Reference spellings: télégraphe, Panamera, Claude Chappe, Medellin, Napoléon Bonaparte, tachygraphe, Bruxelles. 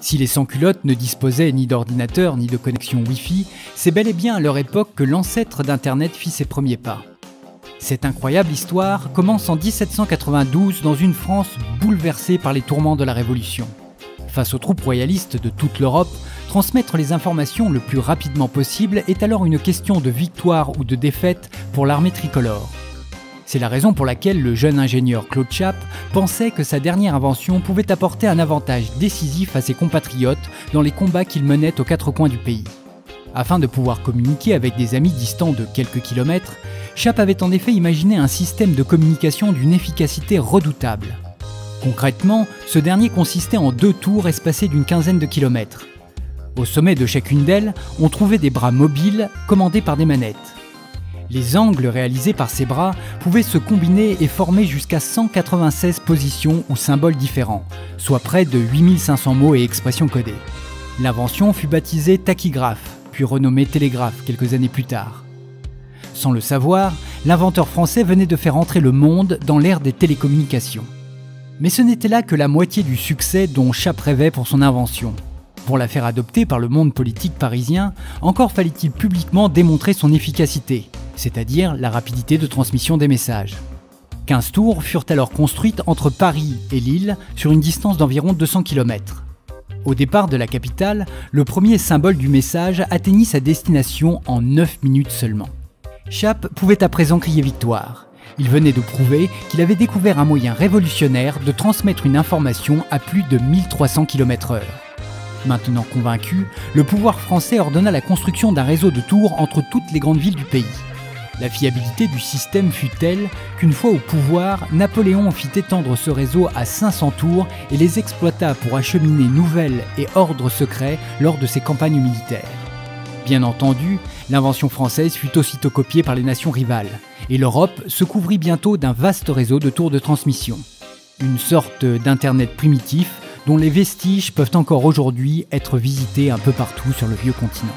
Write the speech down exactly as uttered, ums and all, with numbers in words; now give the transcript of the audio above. Si les sans-culottes ne disposaient ni d'ordinateur ni de connexion Wi-Fi, c'est bel et bien à leur époque que l'ancêtre d'Internet fit ses premiers pas. Cette incroyable histoire commence en mille sept cent quatre-vingt-douze dans une France bouleversée par les tourments de la Révolution. Face aux troupes royalistes de toute l'Europe, transmettre les informations le plus rapidement possible est alors une question de victoire ou de défaite pour l'armée tricolore. C'est la raison pour laquelle le jeune ingénieur Claude Chappe pensait que sa dernière invention pouvait apporter un avantage décisif à ses compatriotes dans les combats qu'ils menaient aux quatre coins du pays. Afin de pouvoir communiquer avec des amis distants de quelques kilomètres, Chappe avait en effet imaginé un système de communication d'une efficacité redoutable. Concrètement, ce dernier consistait en deux tours espacées d'une quinzaine de kilomètres. Au sommet de chacune d'elles, on trouvait des bras mobiles commandés par des manettes. Les angles réalisés par ces bras pouvaient se combiner et former jusqu'à cent quatre-vingt-seize positions ou symboles différents, soit près de huit mille cinq cents mots et expressions codées. L'invention fut baptisée tachygraphe, puis renommée télégraphe quelques années plus tard. Sans le savoir, l'inventeur français venait de faire entrer le monde dans l'ère des télécommunications. Mais ce n'était là que la moitié du succès dont Chappe rêvait pour son invention. Pour la faire adopter par le monde politique parisien, encore fallait-il publiquement démontrer son efficacité, c'est-à-dire la rapidité de transmission des messages. quinze tours furent alors construites entre Paris et Lille sur une distance d'environ deux cents kilomètres. Au départ de la capitale, le premier symbole du message atteignit sa destination en neuf minutes seulement. Chappe pouvait à présent crier victoire. Il venait de prouver qu'il avait découvert un moyen révolutionnaire de transmettre une information à plus de mille trois cents kilomètres heure. Maintenant convaincu, le pouvoir français ordonna la construction d'un réseau de tours entre toutes les grandes villes du pays. La fiabilité du système fut telle qu'une fois au pouvoir, Napoléon fit étendre ce réseau à cinq cents tours et les exploita pour acheminer nouvelles et ordres secrets lors de ses campagnes militaires. Bien entendu, l'invention française fut aussitôt copiée par les nations rivales, et l'Europe se couvrit bientôt d'un vaste réseau de tours de transmission. Une sorte d'internet primitif dont les vestiges peuvent encore aujourd'hui être visités un peu partout sur le vieux continent.